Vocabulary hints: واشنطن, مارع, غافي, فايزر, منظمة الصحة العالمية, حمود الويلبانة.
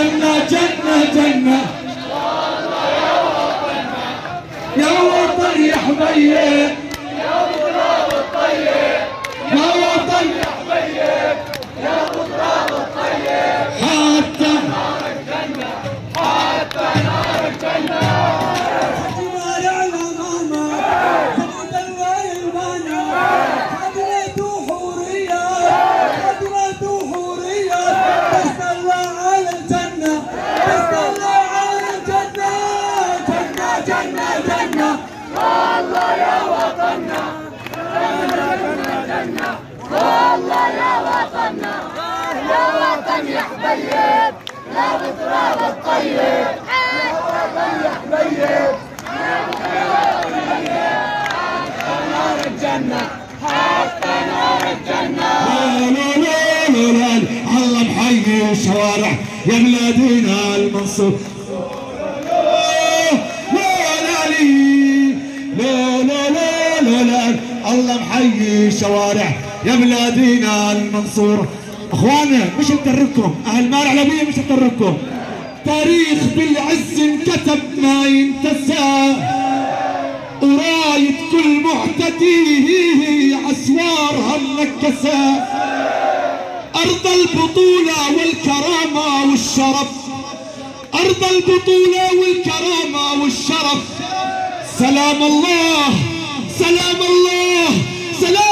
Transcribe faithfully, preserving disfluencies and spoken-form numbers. جنة جنة جنة يا وطن يا حبيب، يا غراب الطيب، يا وطن يا حبيب، يا غراب الطيب، حتى نار الجنة، حتى نار الجنة. حاجي مارع الأمانة، حمود الويلبانة، قدرته حورية، قدرته حورية، بس الله على الجنة، بس الله على الجنة، جنة جنة جنة. والله يا وطننا جنة جنة جنة، والله يا وطننا، يا وطن يا حبيب، يا بتراب الطيب، يا وطن يا حبيب، يا بتراب الطيب، حتى نار الجنة، حتى نار الجنة. الله محيي شوارع يا بلادنا المنصور. الله محيي شوارع يا بلادنا المنصورة. اخوانا مش هتدركم، اهل مارع لبيه مش هتدركم. تاريخ بالعز انكتب ما ينتسى، وراية كل معتديه عسوارها منكسة. ارض البطولة والكرامة والشرف، ارض البطولة والكرامة والشرف. سلام الله، سلام الله، سلام.